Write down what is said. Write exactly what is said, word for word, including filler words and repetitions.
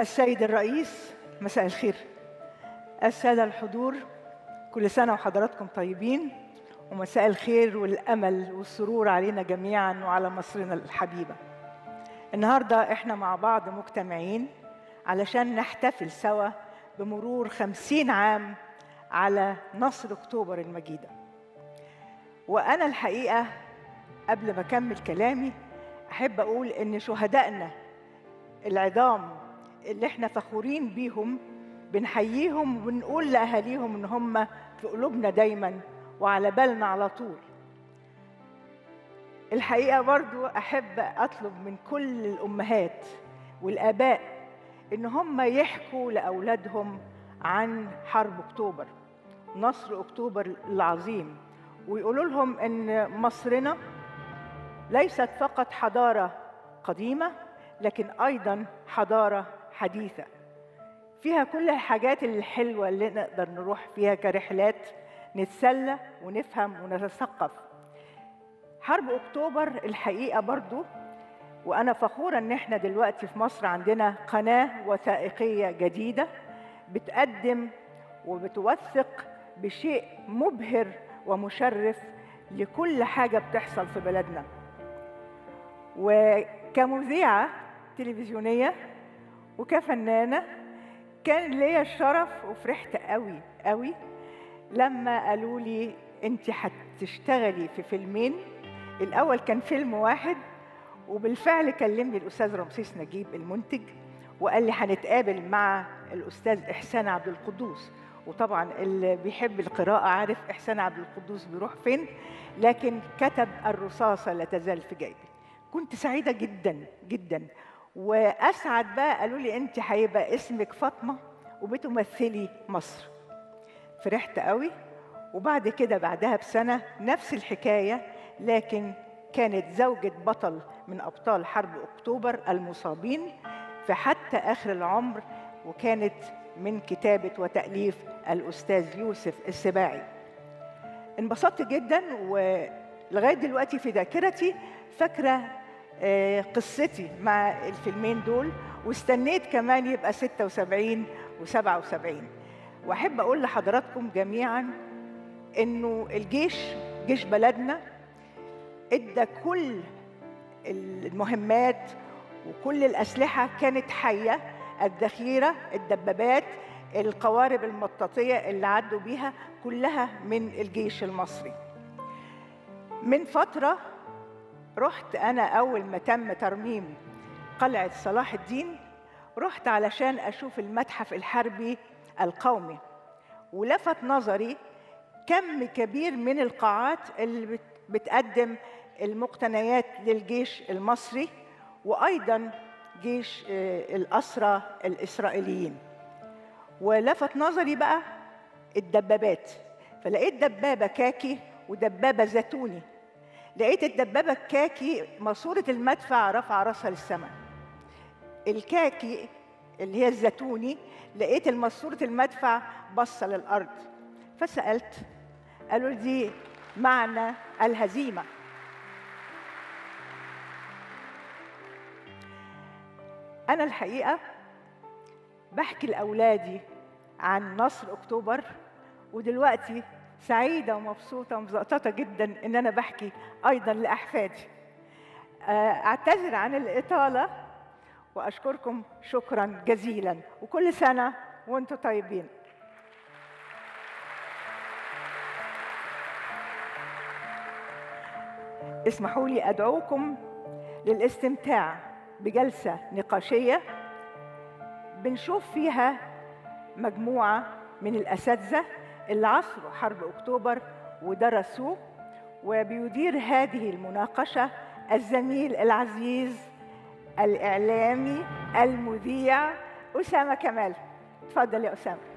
السيد الرئيس، مساء الخير. السادة الحضور، كل سنة وحضراتكم طيبين، ومساء الخير والأمل والسرور علينا جميعاً وعلى مصرنا الحبيبة. النهاردة إحنا مع بعض مجتمعين علشان نحتفل سوا بمرور خمسين عام على نصر أكتوبر المجيدة. وأنا الحقيقة قبل ما أكمل كلامي أحب أقول إن شهدائنا العظام اللي إحنا فخورين بيهم بنحييهم وبنقول لأهاليهم إن هم في قلوبنا دايماً وعلى بالنا على طول. الحقيقة برضو أحب أطلب من كل الأمهات والآباء إن هم يحكوا لأولادهم عن حرب أكتوبر، نصر أكتوبر العظيم، ويقولوا لهم إن مصرنا ليست فقط حضارة قديمة لكن أيضاً حضارة حديثة فيها كل الحاجات الحلوة اللي نقدر نروح فيها كرحلات نتسلى ونفهم ونتثقف. حرب أكتوبر الحقيقة برضو، وأنا فخورة إن إحنا دلوقتي في مصر عندنا قناة وثائقية جديدة بتقدم وبتوثق بشيء مبهر ومشرف لكل حاجة بتحصل في بلدنا. وكمذيعة تلفزيونية وكفنانة كان ليا الشرف وفرحت قوي قوي لما قالوا لي انت هتشتغلي في فيلمين. الاول كان فيلم واحد، وبالفعل كلمني الاستاذ رمسيس نجيب المنتج وقال لي هنتقابل مع الاستاذ احسان عبد القدوس، وطبعا اللي بيحب القراءه عارف احسان عبد القدوس بيروح فين، لكن كتب الرصاصه لا تزال في جيبي. كنت سعيده جدا جدا واسعد بقى قالوا لي انت هيبقى اسمك فاطمه وبتمثلي مصر. فرحت قوي. وبعد كده بعدها بسنه نفس الحكايه، لكن كانت زوجة بطل من ابطال حرب اكتوبر المصابين فحتى اخر العمر، وكانت من كتابه وتاليف الاستاذ يوسف السباعي. انبسطت جدا ولغايه دلوقتي في ذاكرتي فاكره قصتي مع الفيلمين دول، واستنيت كمان يبقى ستة وسبعين وسبعة وسبعين. واحب اقول لحضراتكم جميعا انه الجيش، جيش بلدنا، ادى كل المهمات وكل الاسلحه كانت حيه، الذخيره، الدبابات، القوارب المطاطيه اللي عدوا بيها كلها من الجيش المصري. من فتره رحت انا اول ما تم ترميم قلعه صلاح الدين، رحت علشان اشوف المتحف الحربي القومي، ولفت نظري كم كبير من القاعات اللي بتقدم المقتنيات للجيش المصري وأيضاً جيش الأسرى الإسرائيليين. ولفت نظري بقى الدبابات، فلقيت دبابة كاكي ودبابة زيتوني. لقيت الدبابة الكاكي ماسورة المدفع رفع راسها للسماء، الكاكي اللي هي الزيتوني لقيت الماسورة المدفع بصة للأرض. فسألت قالوا دي معنى الهزيمة. أنا الحقيقة بحكي لأولادي عن نصر أكتوبر، ودلوقتي سعيدة ومبسوطة ومزقططة جدا إن أنا بحكي أيضا لأحفادي. أعتذر عن الإطالة وأشكركم شكرا جزيلا، وكل سنة وأنتم طيبين. اسمحوا لي أدعوكم للاستمتاع بجلسة نقاشية بنشوف فيها مجموعة من الأساتذة اللي عاصروا حرب أكتوبر ودرسوه، وبيدير هذه المناقشة الزميل العزيز الإعلامي المذيع أسامة كمال. تفضل يا أسامة.